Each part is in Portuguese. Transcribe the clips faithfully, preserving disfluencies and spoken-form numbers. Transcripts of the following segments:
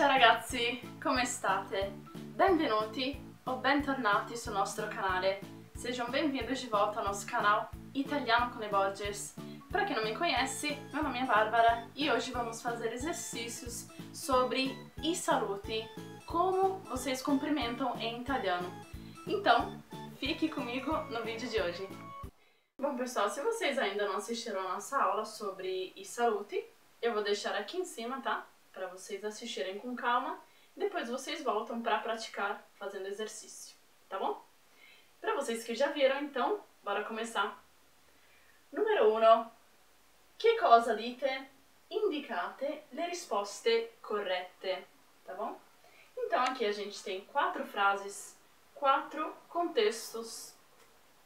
Ciao ragazzi, come state? Benvenuti o bentornati sul nostro canale. Sejam bem-vindos de volta ao nosso canal Italiano com le Borges. Para quem não me conhece, meu nome é Bárbara e hoje vamos fazer exercícios sobre i saluti, como vocês cumprimentam em italiano. Então, fique comigo no vídeo de hoje. Bom pessoal, se vocês ainda não assistiram a nossa aula sobre i saluti, eu vou deixar aqui em cima, tá? Para vocês assistirem com calma, depois vocês voltam para praticar fazendo exercício, tá bom? Para vocês que já viram, então, bora começar. Numero uno. Che cosa dite? Indicate le risposte corrette, tá bom? Então aqui a gente tem quatro frases, quatro contextos.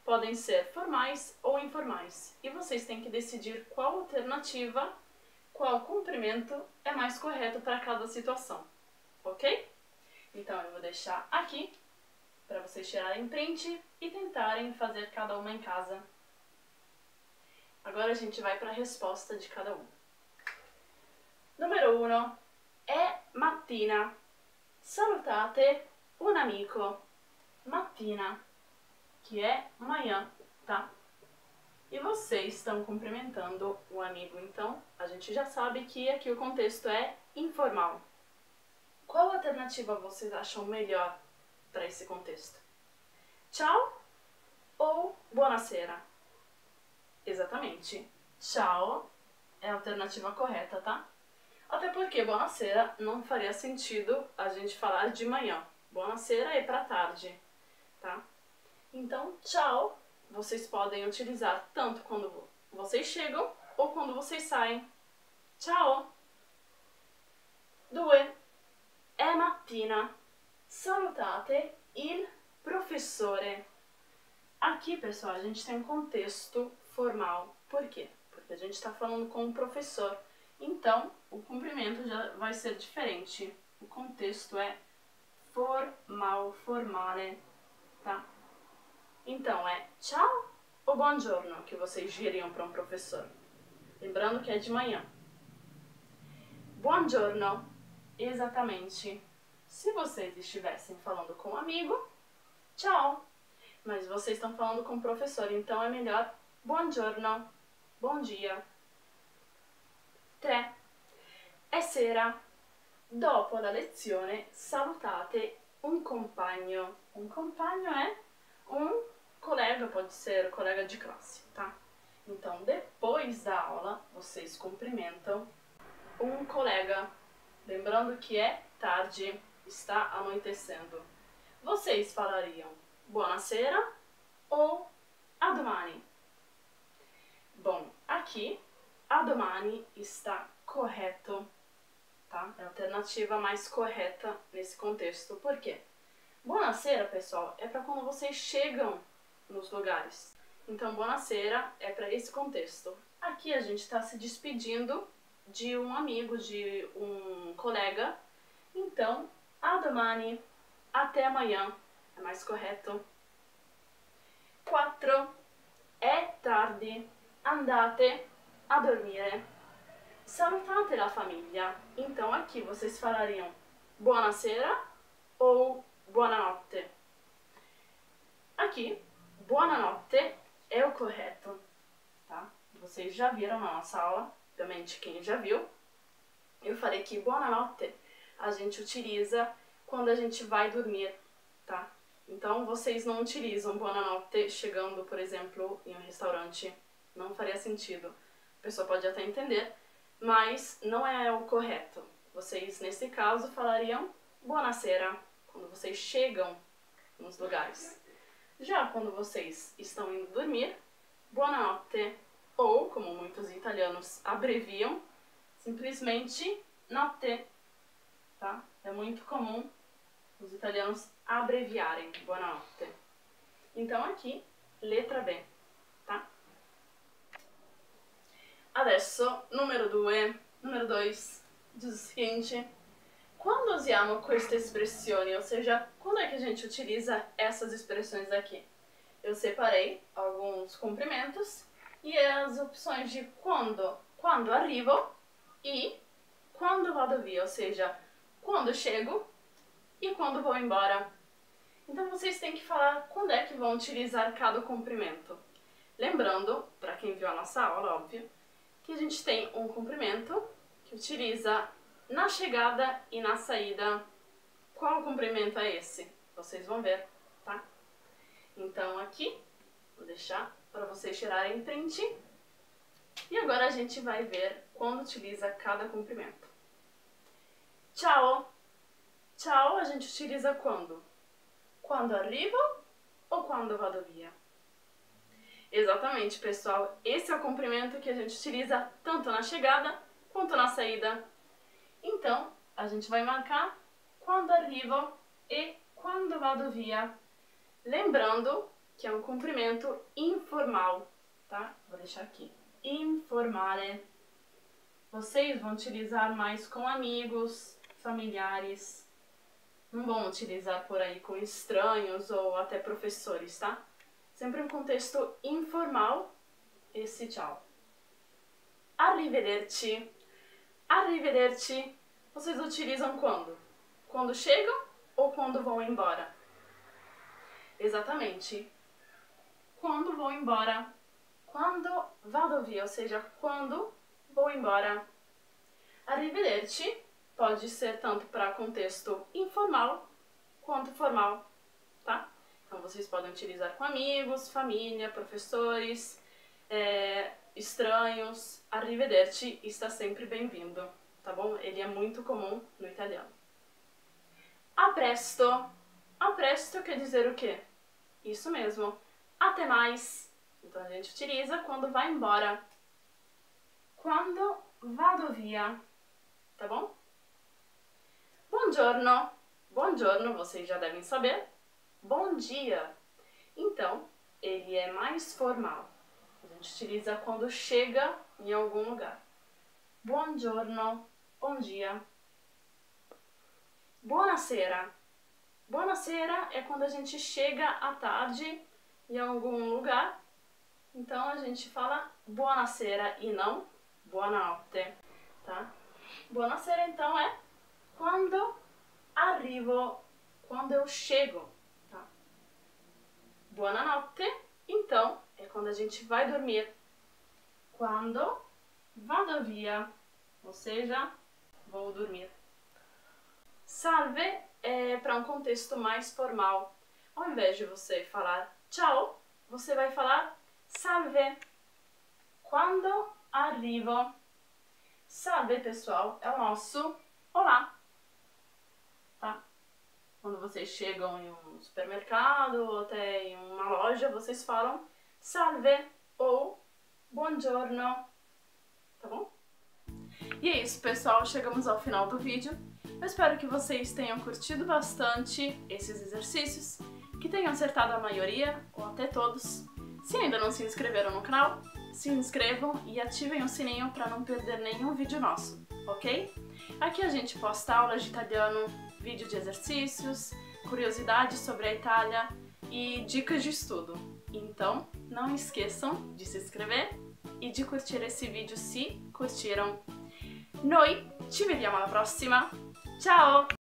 Podem ser formais ou informais. E vocês têm que decidir qual alternativa, qual cumprimento é mais correto para cada situação, ok? Então eu vou deixar aqui para vocês tirarem print e tentarem fazer cada uma em casa. Agora a gente vai para a resposta de cada um. Numero uno. È mattina. Salutate un amico. Mattina, que é manhã, tá? E vocês estão cumprimentando o amigo, então a gente já sabe que aqui o contexto é informal. Qual alternativa vocês acham melhor para esse contexto? Ciao ou buonasera? Exatamente, ciao é a alternativa correta, tá? Até porque buonasera não faria sentido a gente falar de manhã. Buonasera é para tarde, tá? Então, ciao, vocês podem utilizar tanto quando vocês chegam ou quando vocês saem. Ciao! due. È mattina. Salutate il professore. Aqui, pessoal, a gente tem um contexto formal. Por quê? Porque a gente está falando com o professor. Então, o cumprimento já vai ser diferente. O contexto é formal, formale, tá? Então, é ciao ou buongiorno que vocês diriam para um professor. Lembrando que é de manhã. Buongiorno, exatamente. Se vocês estivessem falando com um amigo, ciao. Mas vocês estão falando com o professor, então é melhor buongiorno, bom dia. tre. È sera. Dopo la lezione salutate un compagno. Un compagno é um colega, pode ser colega de classe, tá? Então, depois da aula, vocês cumprimentam um colega. Lembrando que é tarde, está anoitecendo. Vocês falariam buonasera ou a domani? Bom, aqui, a domani está correto, tá? É a alternativa mais correta nesse contexto. Por quê? Buonasera, pessoal, é para quando vocês chegam nos lugares. Então, buonasera é para esse contexto. Aqui a gente está se despedindo de um amigo, de um colega. Então, a domani, até amanhã, é mais correto. quattro. È tardi. Andate a dormire. Salutate la famiglia. Então, aqui vocês falariam buonasera ou buonanotte. Aqui, buonanotte é o correto, tá? Vocês já viram na nossa aula, obviamente quem já viu. Eu falei que buonanotte a gente utiliza quando a gente vai dormir, tá? Então, vocês não utilizam buonanotte chegando, por exemplo, em um restaurante. Não faria sentido. A pessoa pode até entender, mas não é o correto. Vocês, nesse caso, falariam buonasera quando vocês chegam nos lugares. Já quando vocês estão indo dormir, buonanotte, ou como muitos italianos abreviam, simplesmente notte, tá? É muito comum os italianos abreviarem buonanotte. Então aqui, letra B, tá? Adesso, numero due, numero dois, diz o seguinte: quando usiamo questa espressione, ou seja, quando é que a gente utiliza essas expressões aqui? Eu separei alguns cumprimentos e as opções de quando, quando arrivo e quando vado via, ou seja, quando chego e quando vou embora. Então vocês têm que falar quando é que vão utilizar cada comprimento. Lembrando, para quem viu a nossa aula, óbvio, que a gente tem um comprimento que utiliza na chegada e na saída. Qual comprimento é esse? Vocês vão ver, tá? Então aqui, vou deixar para vocês tirarem print. E agora a gente vai ver quando utiliza cada comprimento. Ciao! Ciao a gente utiliza quando? Quando arrivo ou quando vado via? Exatamente, pessoal. Esse é o comprimento que a gente utiliza tanto na chegada quanto na saída. Então, a gente vai marcar quando arrivo e quando vado via. Lembrando que é um comprimento informal, tá? Vou deixar aqui. Informale. Vocês vão utilizar mais com amigos, familiares. Não vão utilizar por aí com estranhos ou até professores, tá? Sempre um contexto informal, esse tchau. Arrivederci. Arrivederci. Vocês utilizam quando? Quando chegam ou quando vão embora? Exatamente. Quando vou embora. Quando vado via, ou seja, quando vou embora. Arrivederci pode ser tanto para contexto informal quanto formal, tá? Então vocês podem utilizar com amigos, família, professores, é, estranhos. Arrivederci está sempre bem-vindo, tá bom? Ele é muito comum no italiano. A presto. A presto quer dizer o quê? Isso mesmo. Até mais. Então a gente utiliza quando vai embora. Quando vado via. Tá bom? Buongiorno. Buongiorno, vocês já devem saber. Bom dia. Então, ele é mais formal. A gente utiliza quando chega em algum lugar. Buongiorno. Bom dia. Buonasera. Buonasera é quando a gente chega à tarde em algum lugar. Então a gente fala buonasera e não buonanotte, tá? Buonasera então é quando arrivo, quando eu chego, tá? Buonanotte então é quando a gente vai dormir. Quando vado via, ou seja, vou dormir. Salve é para um contexto mais formal. Ao invés de você falar ciao, você vai falar salve. Quando arrivo. Salve, pessoal, é o nosso olá, tá? Quando vocês chegam em um supermercado ou até em uma loja, vocês falam salve ou buongiorno, tá bom? E é isso, pessoal, chegamos ao final do vídeo. Eu espero que vocês tenham curtido bastante esses exercícios, que tenham acertado a maioria, ou até todos. Se ainda não se inscreveram no canal, se inscrevam e ativem o sininho para não perder nenhum vídeo nosso, ok? Aqui a gente posta aulas de italiano, vídeo de exercícios, curiosidades sobre a Itália e dicas de estudo. Então, não esqueçam de se inscrever e de curtir esse vídeo se curtiram. Noi ci vediamo alla prossima! Ciao!